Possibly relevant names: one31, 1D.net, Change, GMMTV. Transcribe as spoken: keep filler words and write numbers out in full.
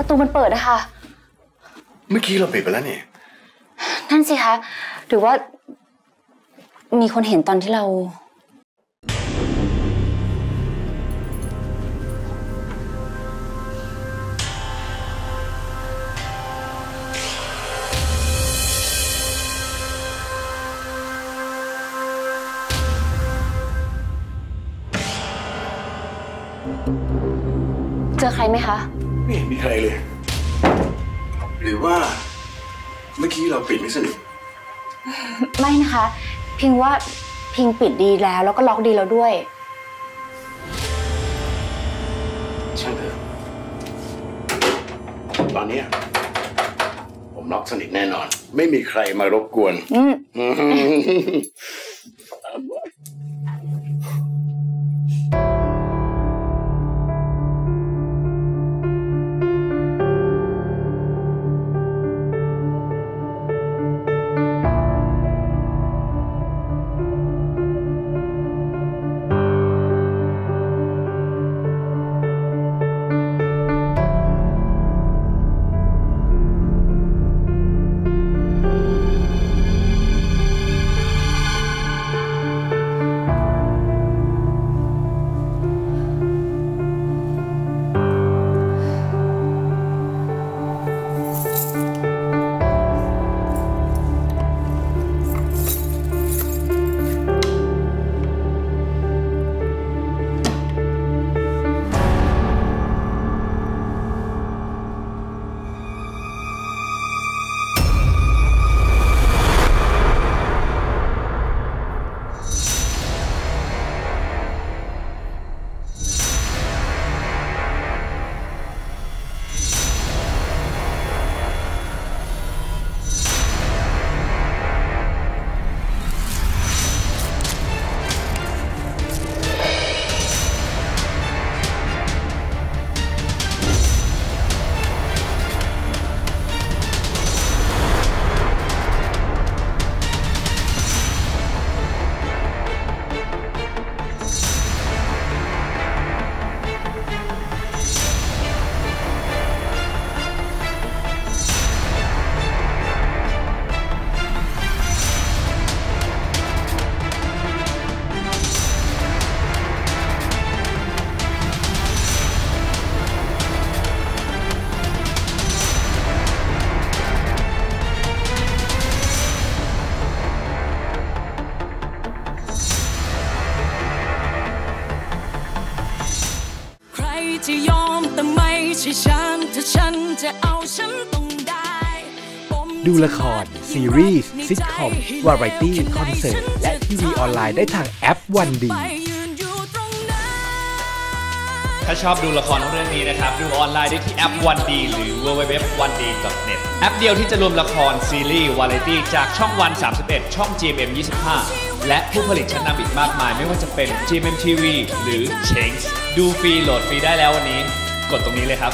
ประตูมันเปิดนะคะเมื่อกี้เราปิดไปแล้วนี่นั่นสิคะหรือว่ามีคนเห็นตอนที่เราเจอใครไหมคะไม่มีใครเลยหรือว่าเมื่อกี้เราปิดไม่สนิทไม่นะคะพิงว่าพิงปิดดีแล้วแล้วก็ล็อกดีแล้วด้วยช่างเถอะตอนนี้ผมล็อกสนิทแน่นอนไม่มีใครมารบกวนอืม ดูละครซีรีส์ซิทคอมวาไรตี้คอนเสิร์ตและทีวีออนไลน์ได้ทางแอป วัน ดี ถ้าชอบดูละครเรื่องนี้นะครับดูออนไลน์ได้ที่แอป วัน ดี หรือ ดับเบิลยู ดับเบิลยู ดับเบิลยู ดอท วัน ดี ดอท เน็ต แอปเดียวที่จะรวมละครซีรีส์วาไรตี้จากช่องวันสามสิบเอ็ดช่อง จี เอ็ม เอ็ม ยี่สิบห้าและผู้ผลิตชั้นนำอีกมากมายไม่ว่าจะเป็น จี เอ็ม เอ็ม ที วี หรือ Change ดูฟรีโหลดฟรีได้แล้ววันนี้กดตรงนี้เลยครับ